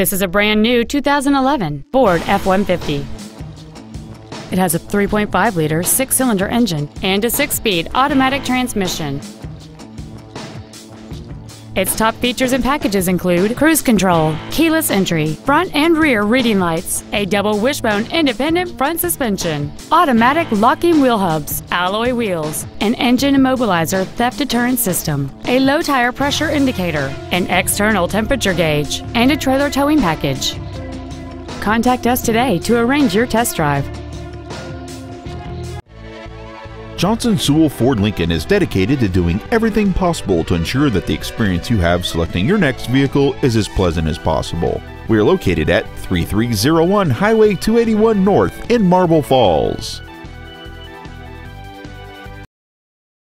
This is a brand new 2011 Ford F-150. It has a 3.5-liter six-cylinder engine and a six-speed automatic transmission. Its top features and packages include cruise control, keyless entry, front and rear reading lights, a double wishbone independent front suspension, automatic locking wheel hubs, alloy wheels, an engine immobilizer theft deterrent system, a low tire pressure indicator, an external temperature gauge, and a trailer towing package. Contact us today to arrange your test drive. Johnson Sewell Ford Lincoln is dedicated to doing everything possible to ensure that the experience you have selecting your next vehicle is as pleasant as possible. We are located at 3301 Highway 281 North in Marble Falls.